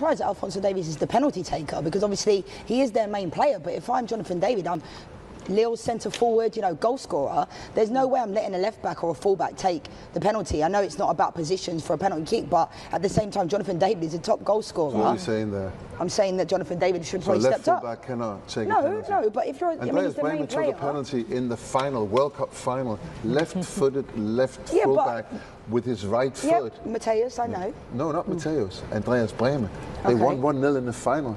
surprised that Alphonso Davies is the penalty taker, because obviously he is their main player. But if I'm Jonathan David, I'm Lille's centre forward, you know, goal scorer, there's no way I'm letting a left back or a full back take the penalty. I know it's not about positions for a penalty kick, but at the same time, Jonathan David is a top goal scorer. So what are you saying there? I'm saying that Jonathan David should probably step up. So left full back cannot take a penalty. No, but if you're Andreas Brehme took a penalty in the final, World Cup final, left-footed, full back with his right foot. Yeah, Mateus, I know. No, not Mateus. Andreas Brehme. They won 1-0 in the final.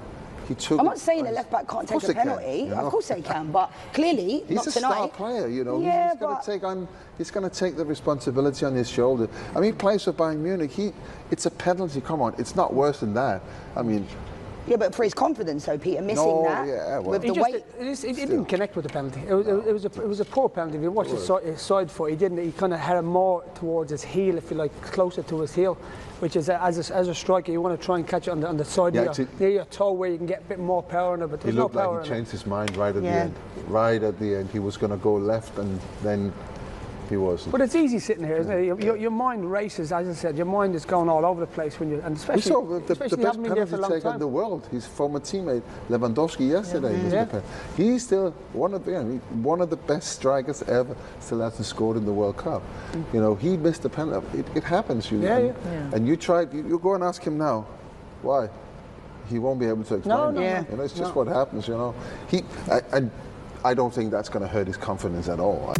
I'm not saying a left back can't take a penalty. Of course they can, but clearly he's not tonight. He's a star player, you know. Yeah, he's going to take on. He's going to take the responsibility on his shoulder. I mean, he plays for Bayern Munich. It's a penalty. Come on, it's not worse than that. I mean. Yeah, but for his confidence, though, Peter, missing that. Yeah, well, with the weight, it didn't connect with the penalty. It was a poor penalty. If you watch the side foot, he didn't. He kind of had it more towards his heel, if you like, closer to his heel, which is as a striker, you want to try and catch it on the side near your toe, where you can get a bit more power on it. But there's no power. He looked like he changed his mind right at the end. Right at the end, he was going to go left, and then. He wasn't. But it's easy sitting here, isn't it? Your mind races, as I said. Your mind is going all over the place when you, and especially. We saw the best penalty taker in the world. His former teammate Lewandowski yesterday. Yeah. He's still one of the best strikers ever. Still hasn't scored in the World Cup. You know, he missed the penalty. It happens. And you tried. You go and ask him now. Why? He won't be able to explain. You know, it's just what happens. You know, I don't think that's going to hurt his confidence at all.